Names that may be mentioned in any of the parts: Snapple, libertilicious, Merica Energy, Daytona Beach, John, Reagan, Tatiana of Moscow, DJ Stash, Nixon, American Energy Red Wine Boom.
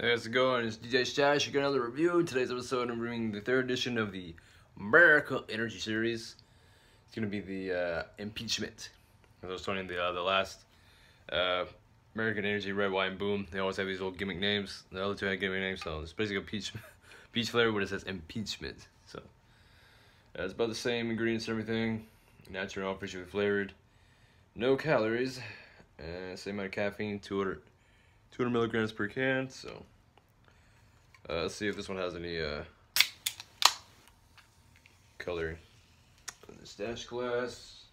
Hey, how's it going? It's DJ Stash. You got another review. In today's episode, I'm reviewing the third edition of the Merica Energy series. It's gonna be the impeachment. I was talking the last American Energy Red Wine Boom. They always have these old gimmick names. The other two had gimmick names, so it's basically a peach flavor, but it says impeachment. So it's about the same ingredients and everything. Natural, artificially flavored. No calories. Same amount of caffeine. 200 milligrams per can, so let's see if this one has any color. The stash glass.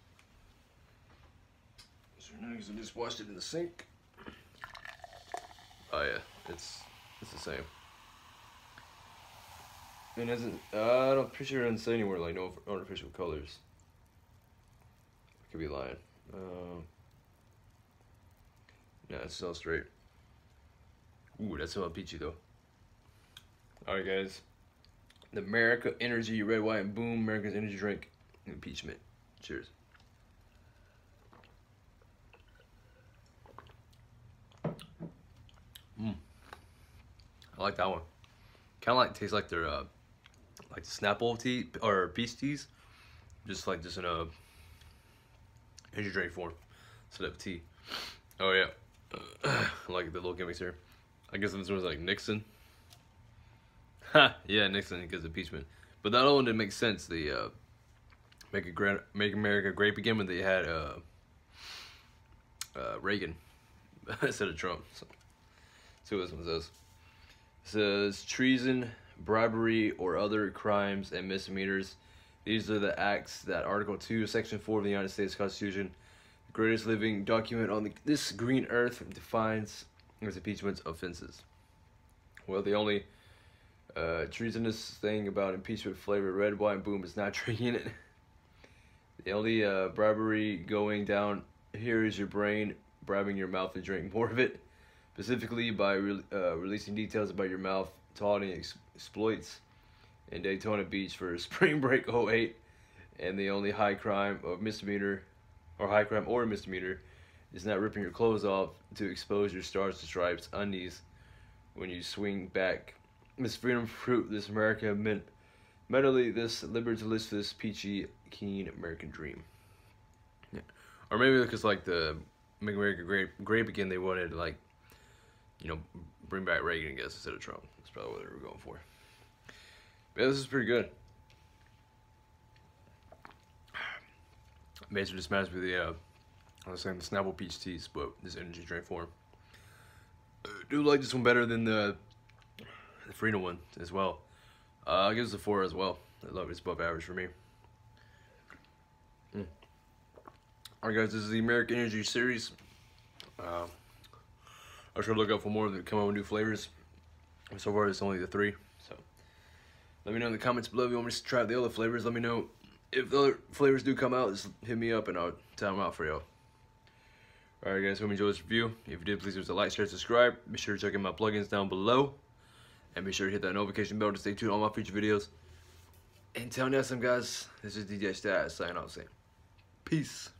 Because I just washed it in the sink. Oh yeah, it's the same. And isn't I'm pretty sure it doesn't say anywhere like no artificial colors. I could be lying. No, it's all straight. Ooh, that's so peachy though. Alright guys, the Merica Energy Red Wine Boom, America's Energy Drink Impeachment. Cheers. I like that one. Kind of like tastes like their like the Snapple tea or peace teas, just like just in a energy drink form instead of tea. Oh yeah, I like the little gimmicks here. I guess this one's like Nixon. Ha! Yeah, Nixon gets impeachment. But that one didn't make sense. The make America great again when they had Reagan instead of Trump. So, let's see what this one says. It says treason, bribery, or other crimes and misdemeanors. These are the acts that Article 2, Section 4 of the United States Constitution, the greatest living document on this green earth, defines. There's impeachment offenses. Well, the only treasonous thing about impeachment flavored red wine boom is not drinking it. The only bribery going down here is your brain bribing your mouth to drink more of it, specifically by releasing details about your mouth taunting exploits in Daytona Beach for spring break 08. And the only high crime or misdemeanor is not ripping your clothes off to expose your stars to stripes undies when you swing back this freedom fruit, this America mint mentally, this libertilicious peachy keen American dream. Yeah. Or maybe because like the Make America Grape Again, they wanted to, like, you know, bring back Reagan, I guess, instead of Trump. That's probably what they were going for. But yeah, this is pretty good. Basically just matched with the I was saying the Snapple peach teas, but this energy drink form. I do like this one better than the Freedom one as well. I give this a 4 as well. I love it. It's above average for me. Alright guys, this is the American Energy series. I'm sure to look out for more that come out with new flavors. So far it's only the 3. So let me know in the comments below if you want me to try the other flavors. Let me know if the other flavors do come out. Just hit me up and I'll try them out for y'all. Alright guys, hope you enjoyed this review. If you did, please give us a like, share, subscribe. Be sure to check out my plugins down below. And be sure to hit that notification bell to stay tuned on my future videos. Until next time guys, this is DJ Stash signing off saying peace.